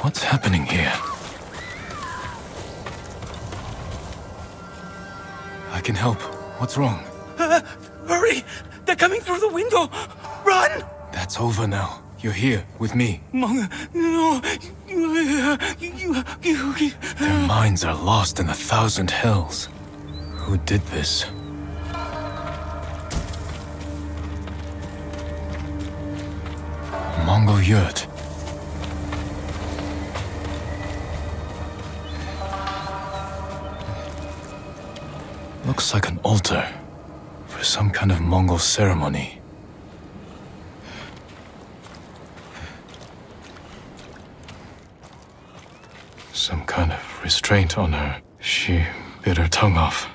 What's happening here? I can help. What's wrong? Hurry! They're coming through the window! Run! That's over now. You're here, with me. Manga, no! Their minds are lost in 1,000 hells. Who did this? Mongol yurt. Looks like an altar for some kind of Mongol ceremony. Some kind of restraint on her. She bit her tongue off,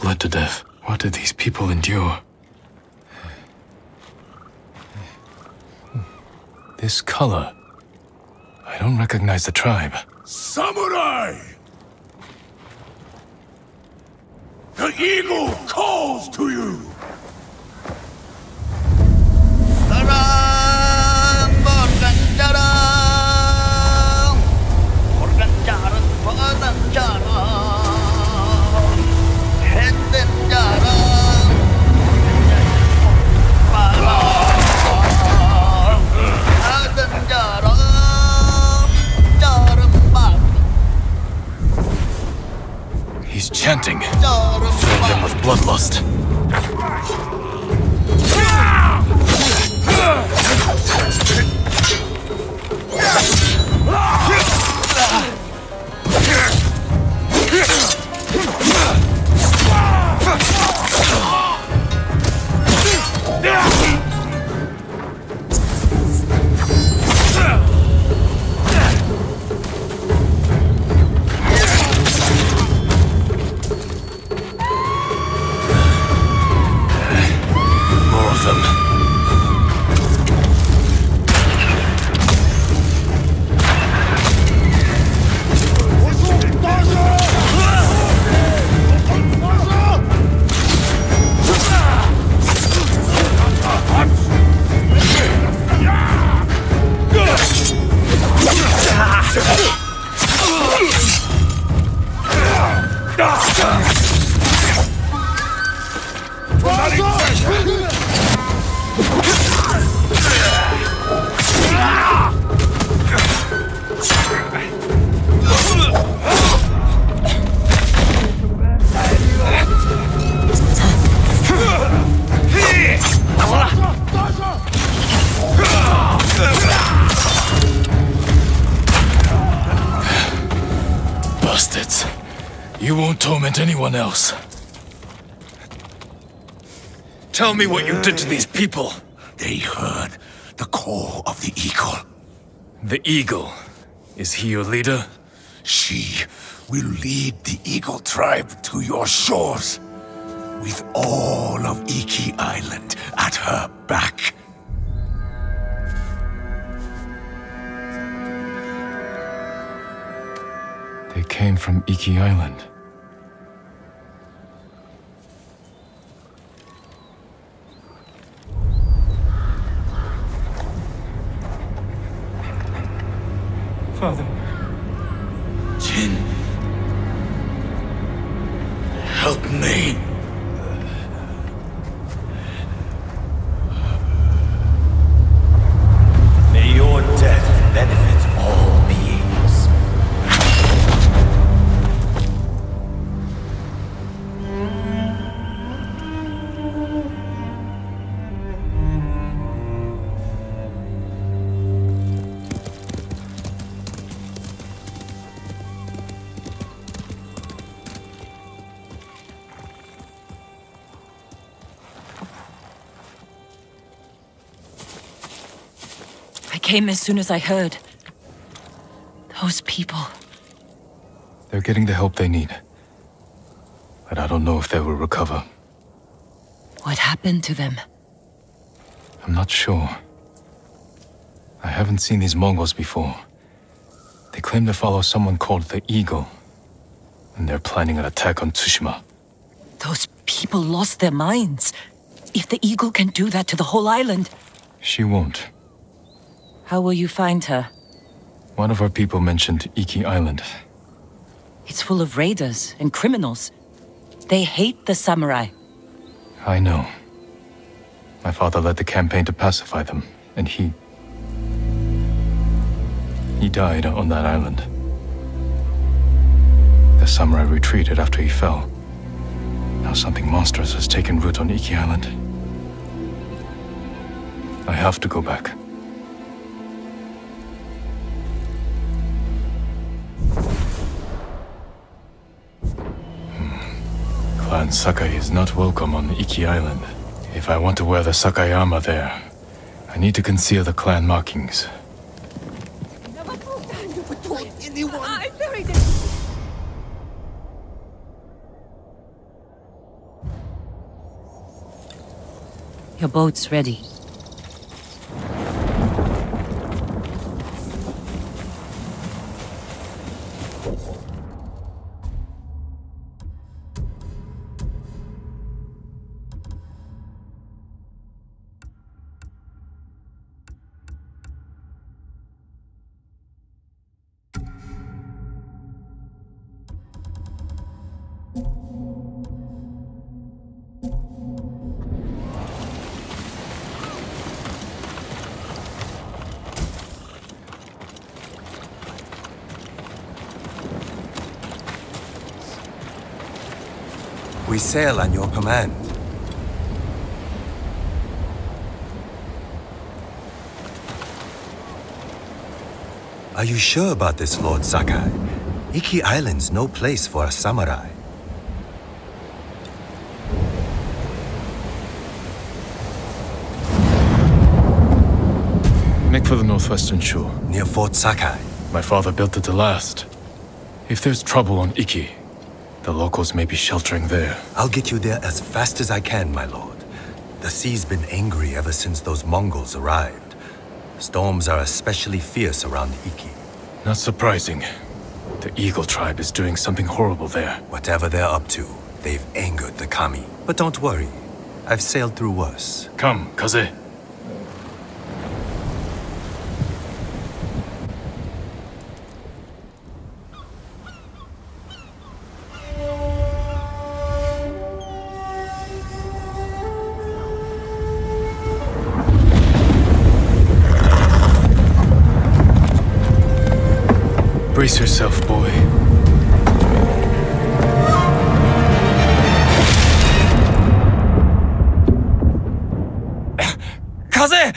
bled to death. What did these people endure? This color. I don't recognize the tribe. Samurai! The eagle calls to you! He's chanting. Fill them with bloodlust. Anyone else. Tell me what you did to these people. They heard the call of the eagle. The eagle? Is he your leader? She will lead the eagle tribe to your shores, with all of Iki Island at her back. They came from Iki Island. Father. Jin. Help me. May your death benefit all beings. I came as soon as I heard. Those people. They're getting the help they need. But I don't know if they will recover. What happened to them? I'm not sure. I haven't seen these Mongols before. They claim to follow someone called the Eagle. And they're planning an attack on Tsushima. Those people lost their minds. If the eagle can do that to the whole island... She won't. How will you find her? One of our people mentioned Iki Island. It's full of raiders and criminals. They hate the samurai. I know. My father led the campaign to pacify them, and he died on that island. The samurai retreated after he fell. Now something monstrous has taken root on Iki Island. I have to go back. Clan Sakai is not welcome on Iki Island. If I want to wear the Sakai armor there, I need to conceal the clan markings. Your boat's ready. We sail on your command. Are you sure about this, Lord Sakai? Iki Island's no place for a samurai. Make for the northwestern shore. Near Fort Sakai. My father built it to last. If there's trouble on Iki, the locals may be sheltering there. I'll get you there as fast as I can, my lord. The sea's been angry ever since those Mongols arrived. Storms are especially fierce around Iki. Not surprising. The Eagle tribe is doing something horrible there. Whatever they're up to, they've angered the kami. But don't worry. I've sailed through worse. Come, Kaze. Brace yourself, boy. Kaze!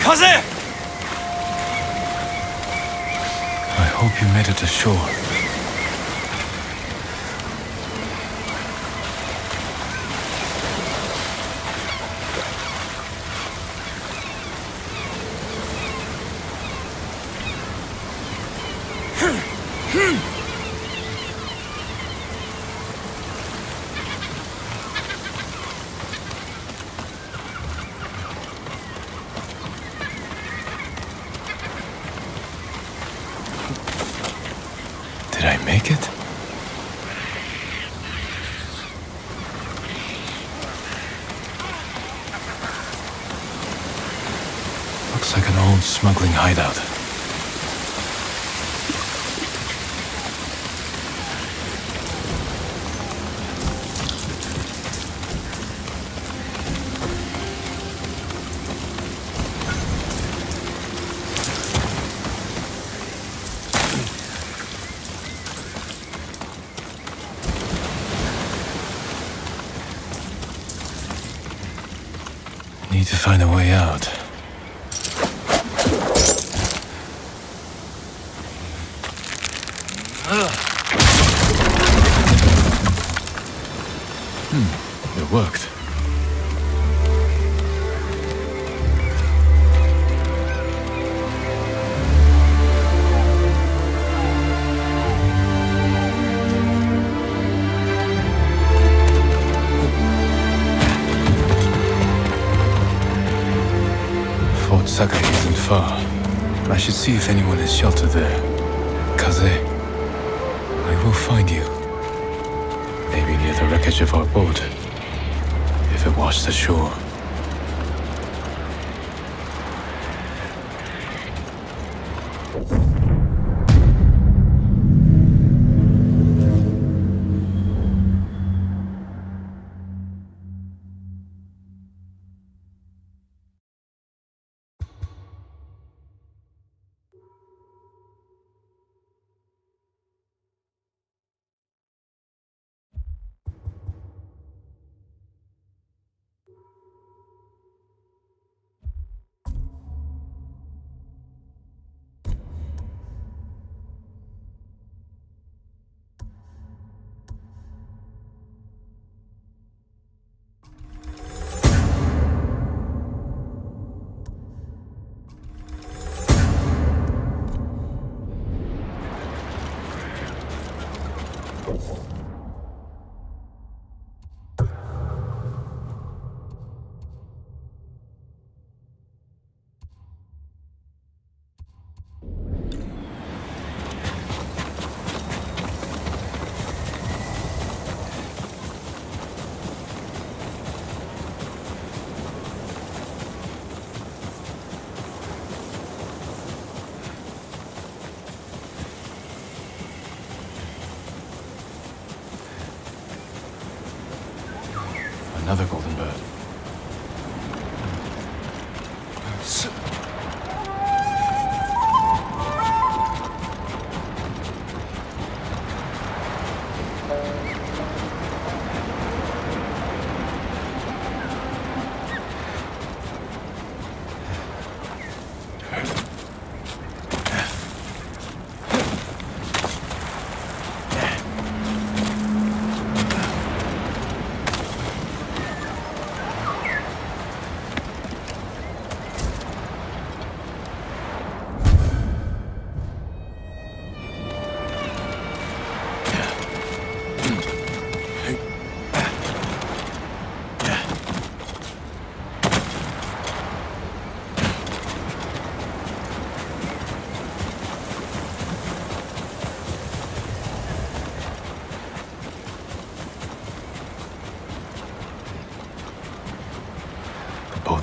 Kaze! Kaze! I hope you made it to shore. Looks like an old smuggling hideout. to find a way out. It worked. Fort Sakai isn't far. I should see if anyone is sheltered there. Kaze, I will find you. Maybe near the wreckage of our boat. If it washed ashore. Another golden bird.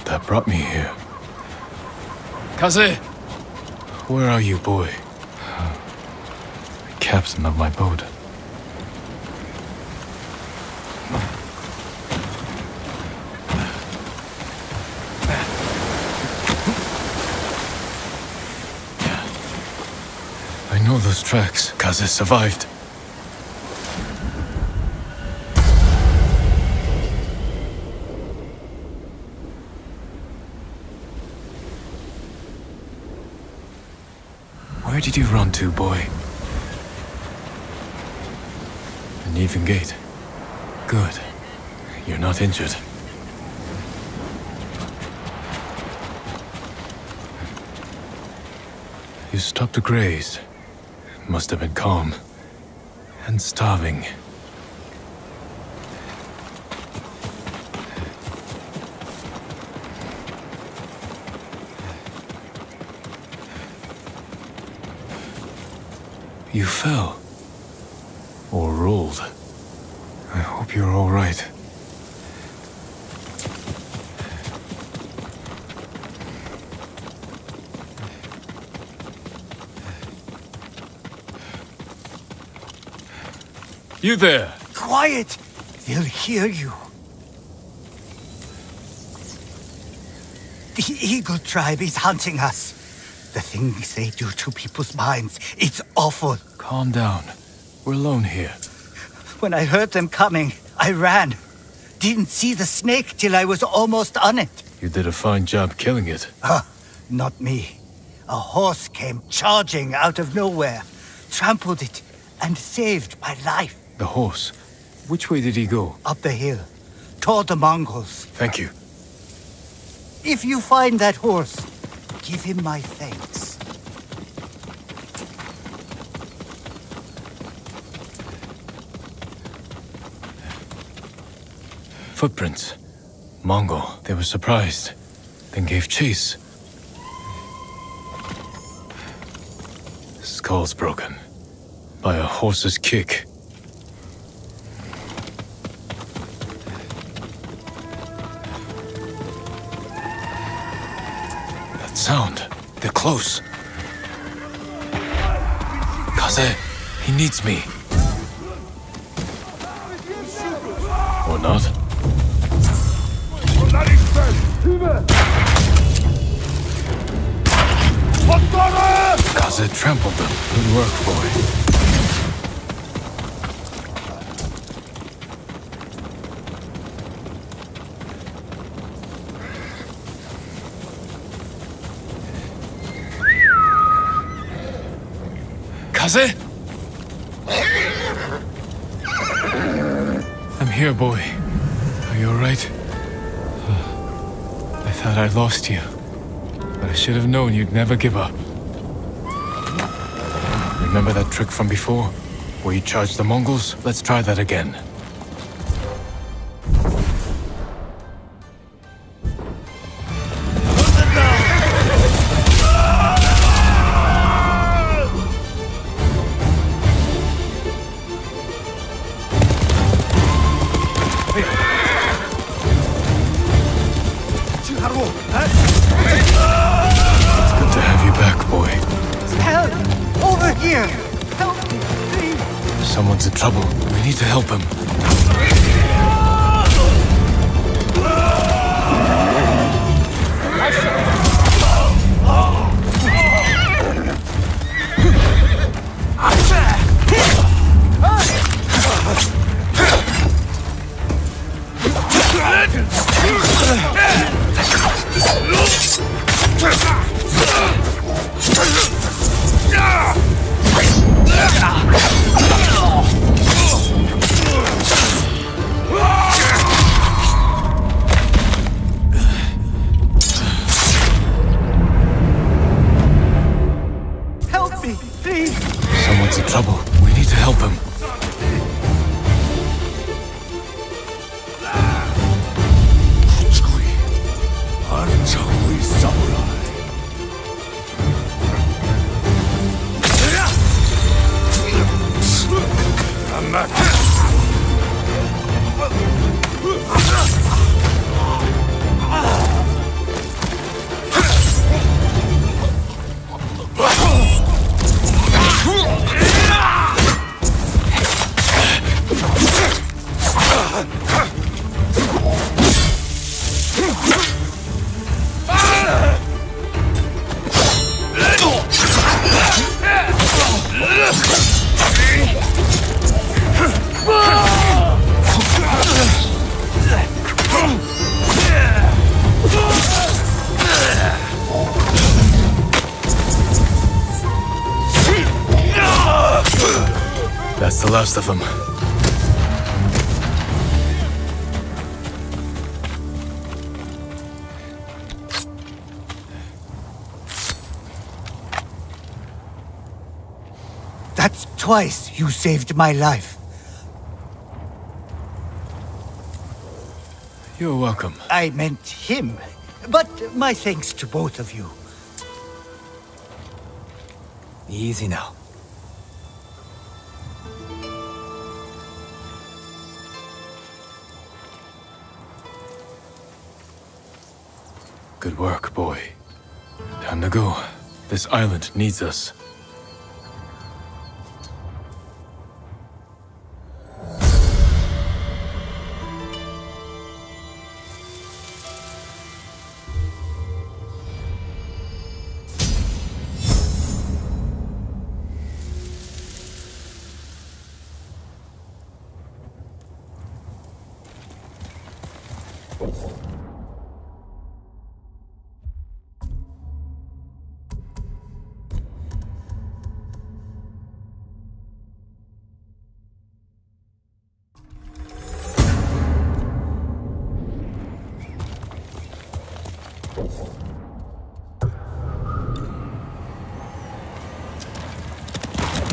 That brought me here. Kaze! Where are you, boy? The captain of my boat. I know those tracks. Kaze survived. Where did you run to, boy? An even gate. Good. You're not injured. You stopped to graze. Must have been calm. And starving. You fell. Or rolled. I hope you're all right. You there! Quiet! They'll hear you. The Eagle tribe is hunting us. The things they do to people's minds, it's awful. Calm down. We're alone here. When I heard them coming, I ran. Didn't see the snake till I was almost on it. You did a fine job killing it. Not me. A horse came charging out of nowhere, trampled it, and saved my life. The horse? Which way did he go? Up the hill, toward the Mongols. Thank you. If you find that horse, give him my thanks. Footprints. Mongol. They were surprised, then gave chase. Skull's broken by a horse's kick. That sound. They're close. Kaze, he needs me. Or not. Kaze trampled them. Good work, boy. Kaze? I'm here, boy. Are you all right? I thought I lost you, but I should have known you'd never give up. Remember that trick from before, where you charged the Mongols? Let's try that again. Of them. That's twice you saved my life. You're welcome. I meant him, but my thanks to both of you. Easy now. Good work, boy. Time to go. This island needs us.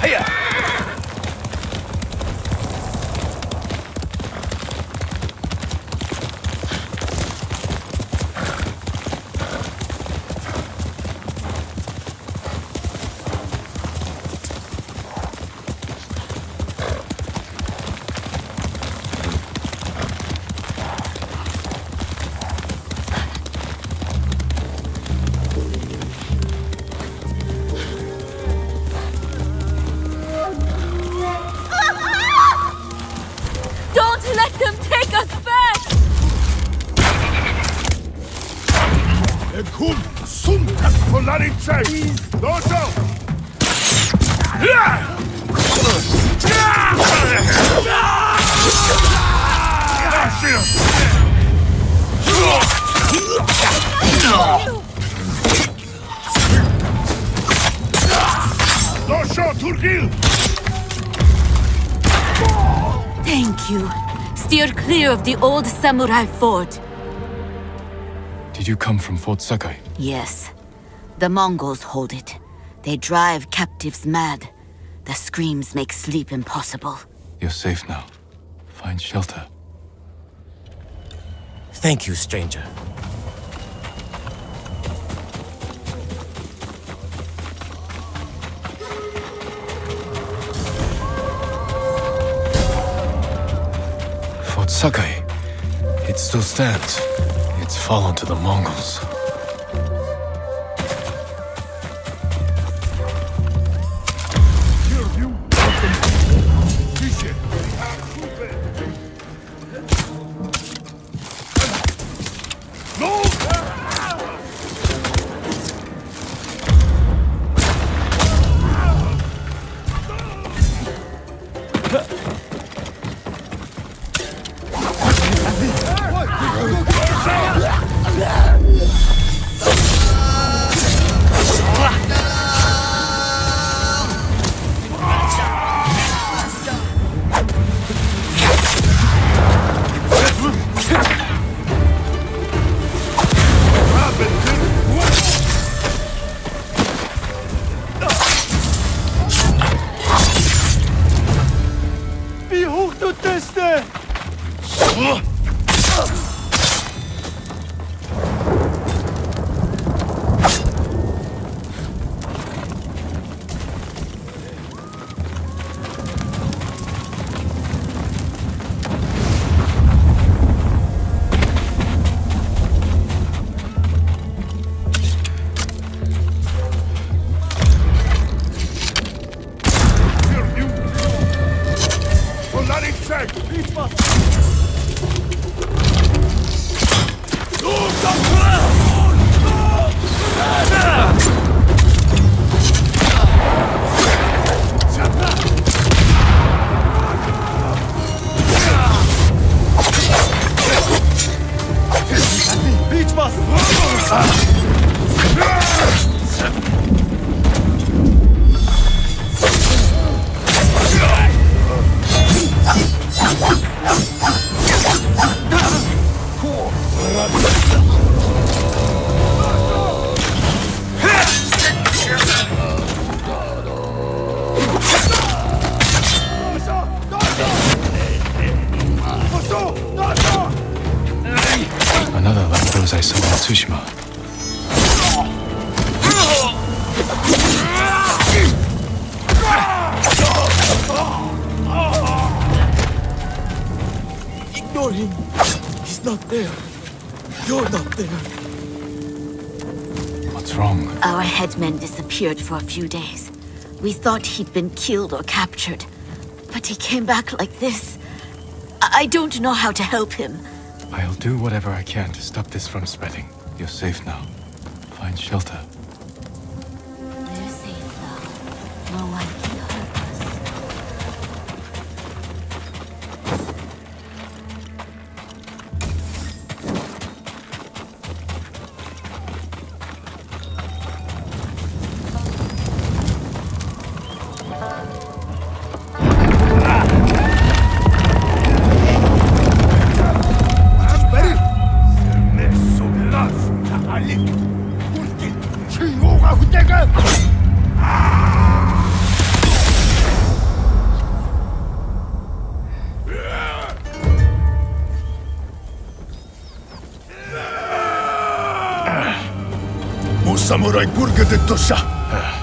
Thank you. Steer clear of the old samurai fort. Did you come from Fort Sakai? Yes. The Mongols hold it. They drive captives mad. The screams make sleep impossible. You're safe now. Find shelter. Thank you, stranger. Fort Sakai. It still stands. It's fallen to the Mongols. Another like those I saw at Tsushima. Ignore him. He's not there. You're not there. What's wrong? Our headman disappeared for a few days. We thought he'd been killed or captured, but he came back like this. I don't know how to help him. I'll do whatever I can to stop this from spreading. You're safe now. Find shelter. We're safe now. No one can hurt Samurai Burger de Tosha.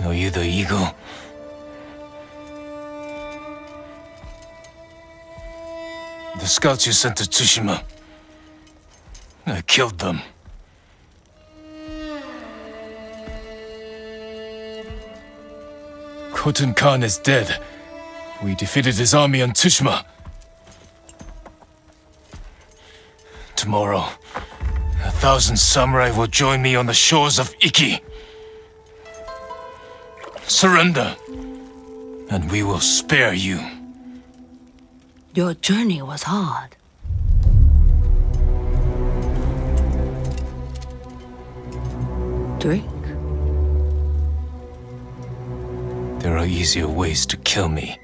Are you the eagle? The scouts you sent to Tsushima. I killed them. Khotun Khan is dead. We defeated his army on Tsushima. Tomorrow, 1,000 samurai will join me on the shores of Iki. Surrender, and we will spare you. Your journey was hard. Drink. There are easier ways to kill me.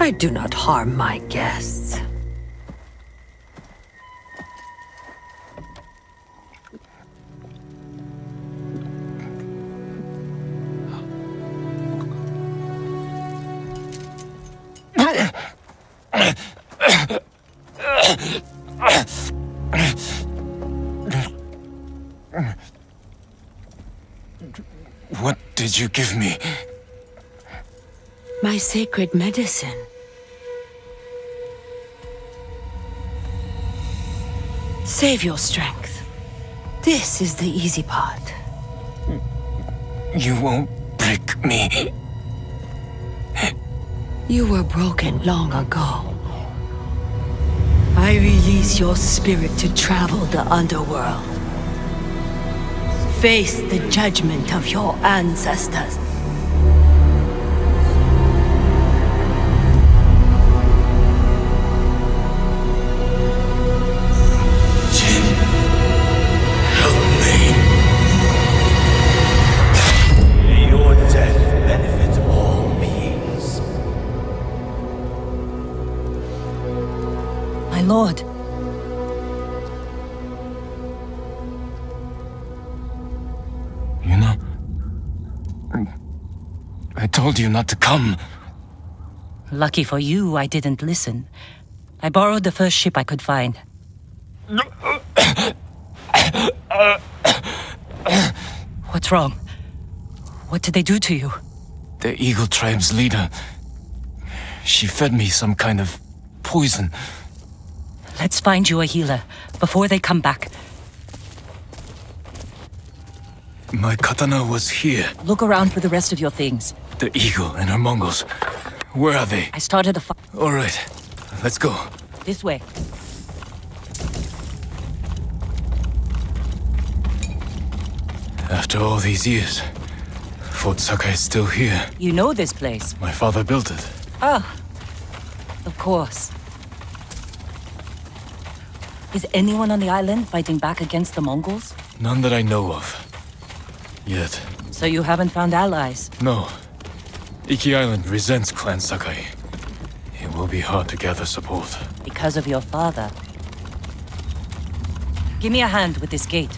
I do not harm my guests. What did you give me? My sacred medicine. Save your strength. This is the easy part. You won't break me. You were broken long ago. I release your spirit to travel the underworld. Face the judgment of your ancestors. Lord. You know, I told you not to come. Lucky for you, I didn't listen. I borrowed the first ship I could find. What's wrong? What did they do to you? The Eagle Tribe's leader. She fed me some kind of poison. Let's find you a healer, before they come back. My katana was here. Look around for the rest of your things. The eagle and her Mongols. Where are they? I started a fight. All right, let's go. This way. After all these years, Fort Sakai is still here. You know this place? My father built it. Ah, of course. Is anyone on the island fighting back against the Mongols? None that I know of. Yet. So you haven't found allies? No. Iki Island resents Clan Sakai. It will be hard to gather support. Because of your father. Give me a hand with this gate.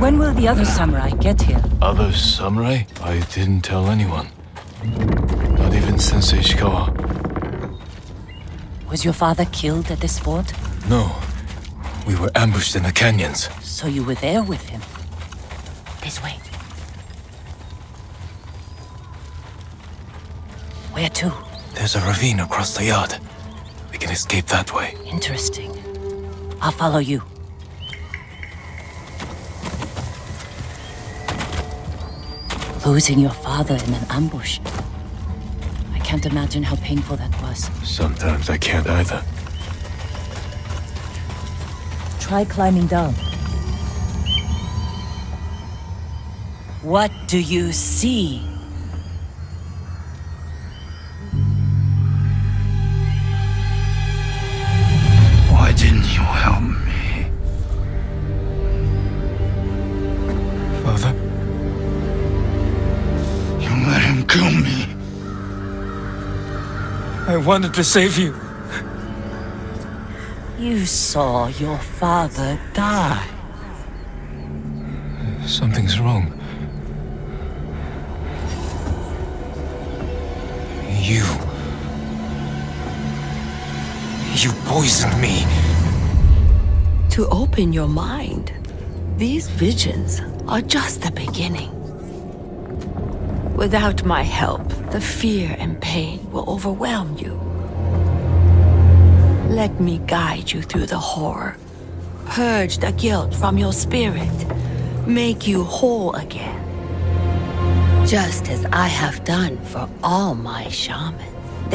When will the other samurai get here? Other samurai? I didn't tell anyone. Not even Sensei Ishikawa. Was your father killed at this fort? No. We were ambushed in the canyons. So you were there with him? This way. Where to? There's a ravine across the yard. We can escape that way. Interesting. I'll follow you. posing your father in an ambush. I can't imagine how painful that was. Sometimes I can't either. Try climbing down. What do you see? Why didn't you help me? Father? You let him kill me. I wanted to save you. You saw your father die. Something's wrong. You poisoned me. To open your mind, these visions are just the beginning. Without my help, the fear and pain will overwhelm you. Let me guide you through the horror, purge the guilt from your spirit, make you whole again. Just as I have done for all my shamans.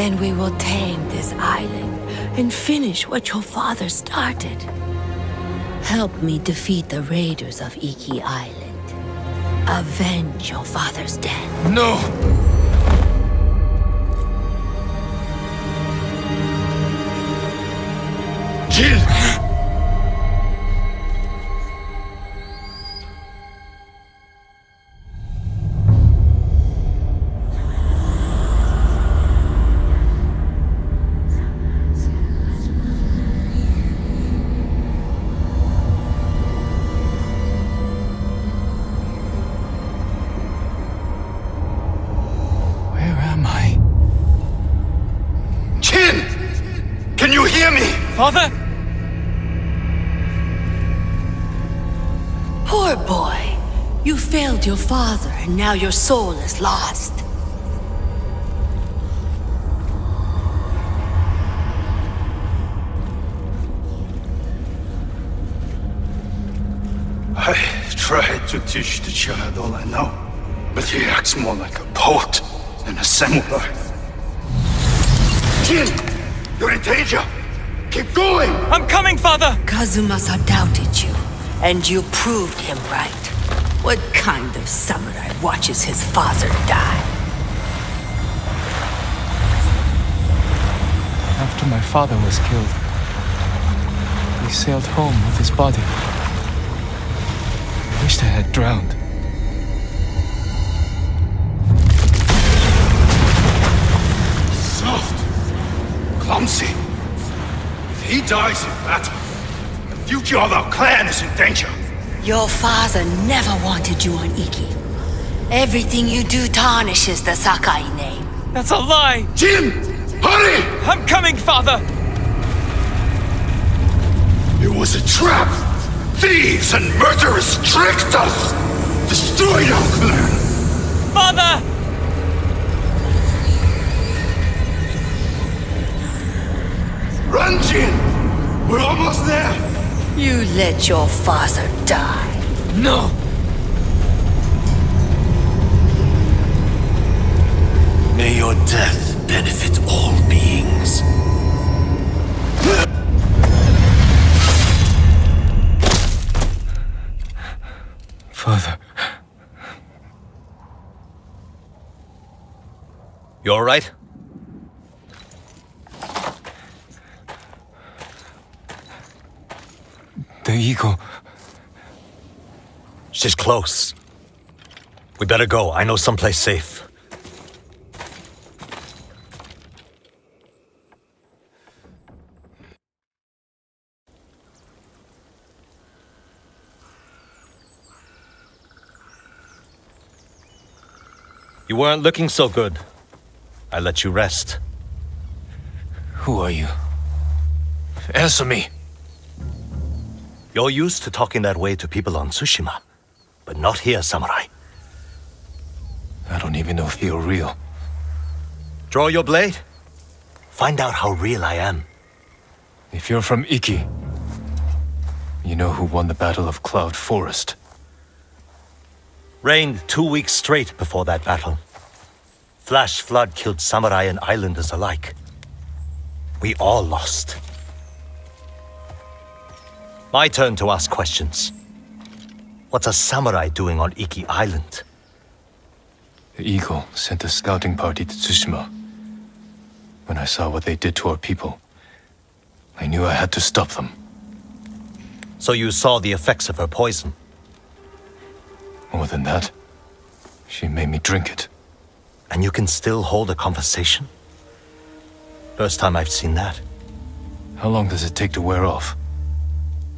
Then we will tame this island and finish what your father started. Help me defeat the raiders of Iki Island. Avenge your father's death. No! Kill! Where am I? Chin! Can you hear me? Father? Poor boy, you failed your father, and now your soul is lost. I tried to teach the child all I know, but he acts more like a poet than a samurai. Jin! You're in danger! Keep going! I'm coming, father! Kazumasa doubted you. And you proved him right. What kind of samurai watches his father die? After my father was killed, he sailed home with his body. I wished I had drowned. Soft. Clumsy. If he dies in battle, the future of our clan is in danger. Your father never wanted you on Iki. Everything you do tarnishes the Sakai name. That's a lie! Jin! Hurry! I'm coming, father! It was a trap! Thieves and murderers tricked us! Destroyed our clan! Father! Run, Jin! We're almost there! You let your father die. No! May your death benefit all beings. Father. You all right? The eagle. She's close. We better go. I know someplace safe. You weren't looking so good. I let you rest. Who are you? Answer me. You're used to talking that way to people on Tsushima, but not here, samurai. I don't even know if you're real. Draw your blade. Find out how real I am. If you're from Iki, you know who won the Battle of Cloud Forest. Rained 2 weeks straight before that battle. Flash flood killed samurai and islanders alike. We all lost. My turn to ask questions. What's a samurai doing on Iki Island? The Eagle sent a scouting party to Tsushima. When I saw what they did to our people, I knew I had to stop them. So you saw the effects of her poison? More than that, she made me drink it. And you can still hold a conversation? First time I've seen that. How long does it take to wear off?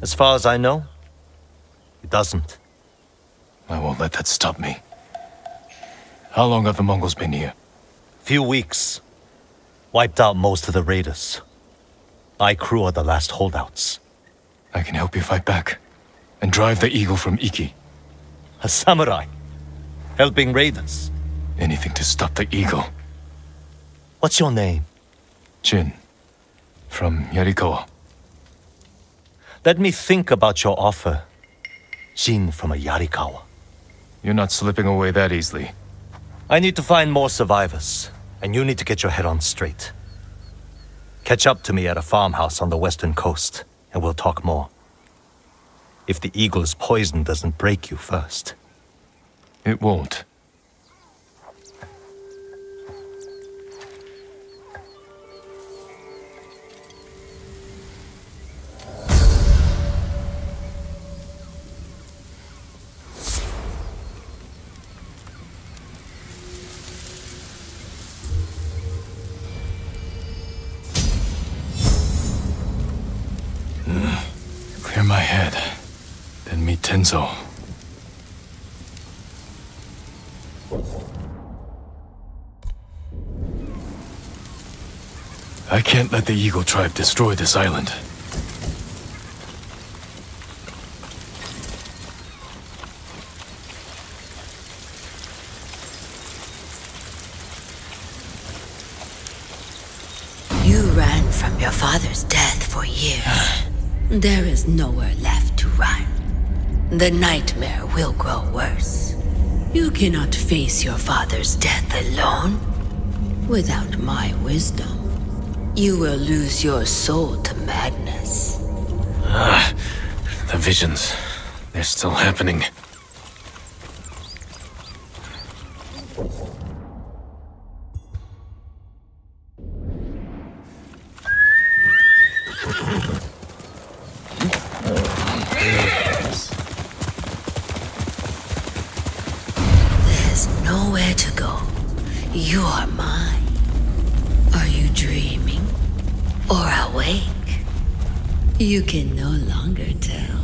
As far as I know, it doesn't. I won't let that stop me. How long have the Mongols been here? Few weeks. Wiped out most of the raiders. My crew are the last holdouts. I can help you fight back and drive the Eagle from Iki. A samurai? Helping raiders? Anything to stop the Eagle. What's your name? Jin, from Yarikawa. Let me think about your offer. Jin from a Yarikawa. You're not slipping away that easily. I need to find more survivors, and you need to get your head on straight. Catch up to me at a farmhouse on the western coast, and we'll talk more. If the Eagle's poison doesn't break you first. It won't. My head, then meet Tenzo. I can't let the Eagle tribe destroy this island. You ran from your father's death for years. There is nowhere left to run. The nightmare will grow worse. You cannot face your father's death alone. Without my wisdom, you will lose your soul to madness. The visions, they're still happening. You can no longer tell.